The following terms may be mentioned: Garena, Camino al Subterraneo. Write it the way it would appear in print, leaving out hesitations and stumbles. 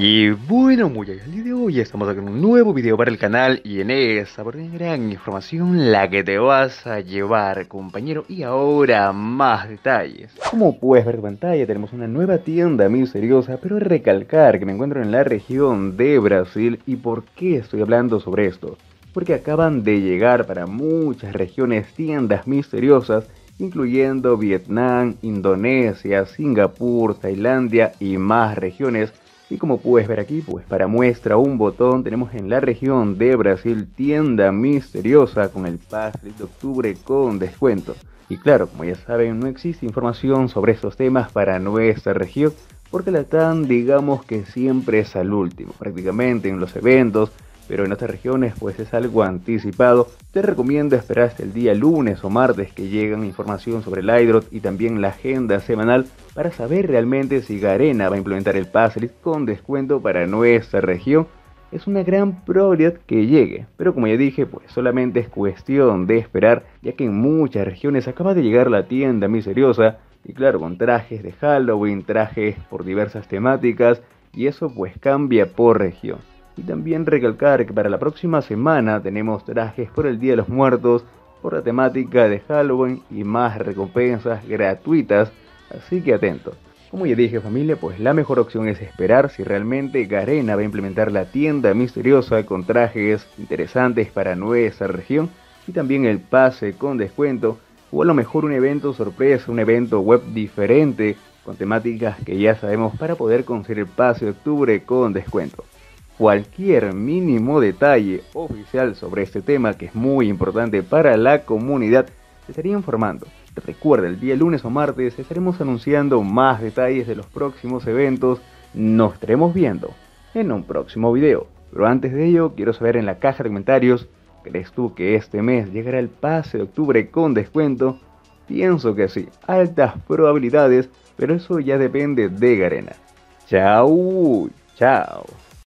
Y bueno, muchachos, el día de hoy estamos aquí en un nuevo video para el canal. Y en esta gran información la que te vas a llevar, compañero. Y ahora más detalles. Como puedes ver en pantalla, tenemos una nueva tienda misteriosa. Pero recalcar que me encuentro en la región de Brasil. ¿Y por qué estoy hablando sobre esto? Porque acaban de llegar para muchas regiones tiendas misteriosas, incluyendo Vietnam, Indonesia, Singapur, Tailandia y más regiones. Y como puedes ver aquí, pues para muestra un botón, tenemos en la región de Brasil tienda misteriosa con el pase de octubre con descuento. Y claro, como ya saben, no existe información sobre estos temas para nuestra región, porque la TAM digamos que siempre es al último, prácticamente en los eventos, pero en otras regiones pues es algo anticipado. Te recomiendo esperar hasta el día lunes o martes que llegan información sobre el iDrop y también la agenda semanal para saber realmente si Garena va a implementar el Pass-List con descuento para nuestra región. Es una gran probabilidad que llegue, pero como ya dije, pues solamente es cuestión de esperar, ya que en muchas regiones acaba de llegar la tienda misteriosa, y claro, con trajes de Halloween, trajes por diversas temáticas, y eso pues cambia por región. Y también recalcar que para la próxima semana tenemos trajes por el Día de los Muertos, por la temática de Halloween y más recompensas gratuitas, así que atentos. Como ya dije, familia, pues la mejor opción es esperar si realmente Garena va a implementar la tienda misteriosa con trajes interesantes para nuestra región y también el pase con descuento, o a lo mejor un evento sorpresa, un evento web diferente con temáticas que ya sabemos para poder conseguir el pase de octubre con descuento. Cualquier mínimo detalle oficial sobre este tema, que es muy importante para la comunidad, te estaría informando. Recuerda, el día lunes o martes estaremos anunciando más detalles de los próximos eventos. Nos estaremos viendo en un próximo video. Pero antes de ello, quiero saber en la caja de comentarios, ¿crees tú que este mes llegará el pase de octubre con descuento? Pienso que sí, altas probabilidades, pero eso ya depende de Garena. Chao, chao.